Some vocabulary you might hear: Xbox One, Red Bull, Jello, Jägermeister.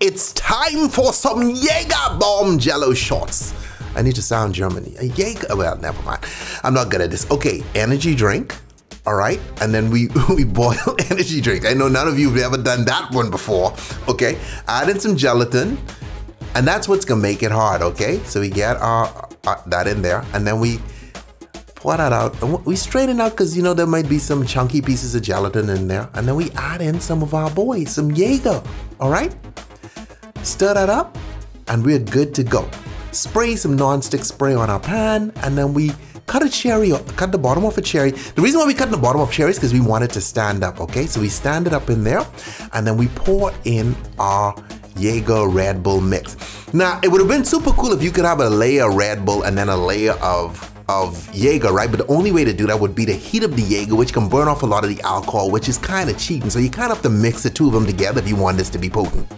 It's time for some Jäger bomb jello shots. I need to sound Germany. A Jäger, well, never mind. I'm not good at this. Okay, energy drink. All right, and then we boil energy drink. I know none of you have ever done that one before. Okay, add in some gelatin, and that's what's gonna make it hard, okay? So we get our that in there, and then we pour that out. And we straighten out, because you know there might be some chunky pieces of gelatin in there, and then we add in some of our boys, some Jäger, all right? Stir that up, and we're good to go. Spray some non-stick spray on our pan, and then we cut a cherry, or cut the bottom off a cherry. The reason why we cut the bottom off cherry is because we want it to stand up, okay? So we stand it up in there, and then we pour in our Jäger Red Bull mix. Now, it would have been super cool if you could have a layer of Red Bull and then a layer of Jäger, right? But the only way to do that would be to heat up the Jäger, which can burn off a lot of the alcohol, which is kind of cheating. So you kind of have to mix the two of them together if you want this to be potent.